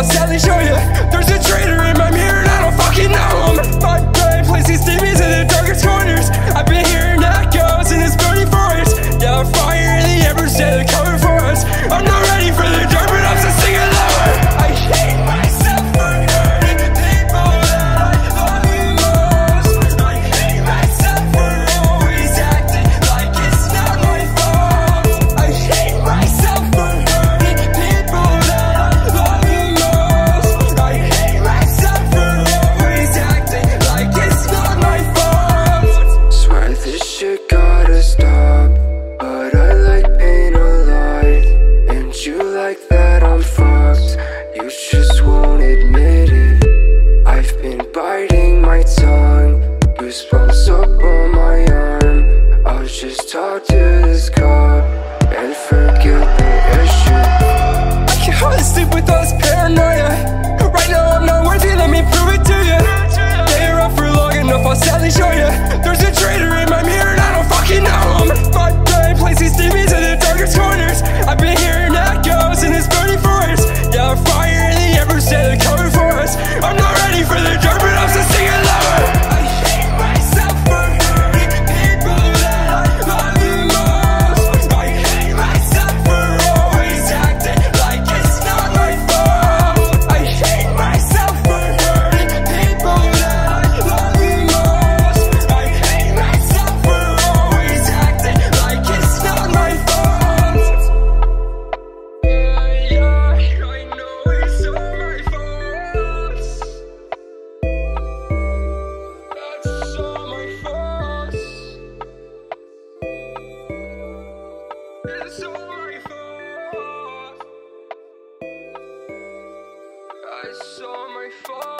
a selling show, yeah. There's a traitor in my mirror and I don't fucking know him. My brain plays these demons in the darkest corners. I've been hearing echoes in this burning forest. Yeah, fire in the embers, yeah, they're coming for us. I'm not ready for the dark, but I'm just singing lower. I hate myself for hurting the people that I love the most. I hate myself for always acting like it's not my fault. I hate myself for hurting the people that I love the most. I hate myself for always acting like it's not my fault. Swear this shit gotta stop, but I like pain a lot. And you like that I'm fucked, you just won't admit it. I've been biting my tongue, goosebumps up on my arm. I'll just talk to this cop and forget the issue. I can hardly sleep with all this paranoia. Right now I'm not worthy, let me prove it to you. Stay around for long enough, I'll sadly show you. There's a traitor in my mirror and I don't fucking know him. My brain plays these demons in the darkest corners. I've been hearing echoes in this burning forest. Yeah, fire in the embers, yeah, they're coming for us. I'm not ready for the dark, but I'm still singing lower. I hate myself for hurting the people that I love the most. I hate myself for always acting like it's not my fault. I hate myself for hurting the people that I love the most. I hate myself for always acting like it's not my fault. Yeah, I know it's all my fault. That's all my fault. It's all my fault. It's all my fault.